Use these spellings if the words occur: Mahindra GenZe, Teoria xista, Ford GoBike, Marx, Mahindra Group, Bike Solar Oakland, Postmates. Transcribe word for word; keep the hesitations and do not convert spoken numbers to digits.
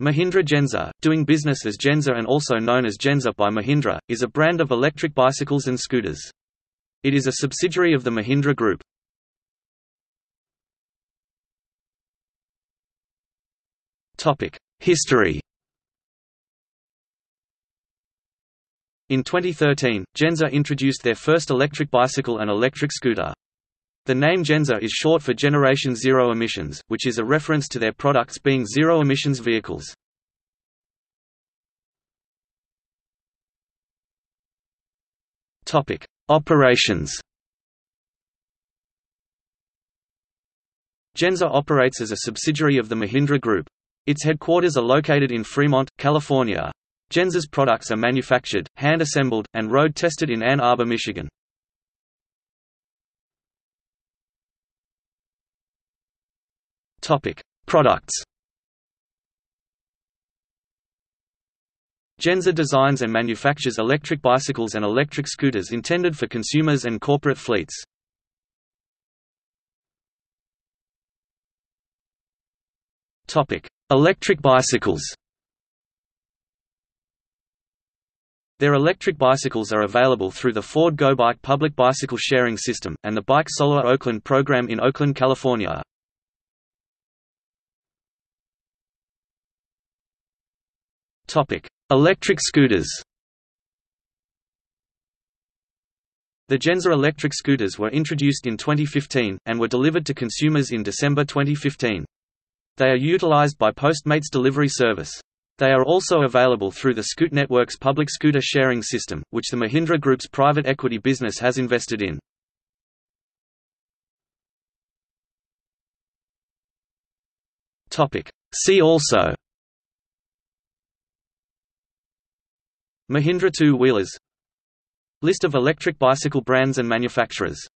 Mahindra GenZe, doing business as GenZe and also known as GenZe by Mahindra, is a brand of electric bicycles and scooters. It is a subsidiary of the Mahindra Group. History. In twenty thirteen, GenZe introduced their first electric bicycle and electric scooter. The name GenZe is short for Generation Zero Emissions, which is a reference to their products being zero emissions vehicles. Topic: Operations. GenZe operates as a subsidiary of the Mahindra Group. Its headquarters are located in Fremont, California. GenZe's products are manufactured, hand-assembled, and road-tested in Ann Arbor, Michigan. Topic: Products. GenZe designs and manufactures electric bicycles and electric scooters intended for consumers and corporate fleets. Topic: Electric bicycles. Their electric bicycles are available through the Ford GoBike public bicycle sharing system and the Bike Solar Oakland program in Oakland, California. Topic: Electric scooters. The GenZe electric scooters were introduced in twenty fifteen and were delivered to consumers in December twenty fifteen. They are utilized by Postmates delivery service. They are also available through the Scoot Network's public scooter sharing system, which the Mahindra Group's private equity business has invested in. Topic: See also. Mahindra two-wheelers. List of electric bicycle brands and manufacturers.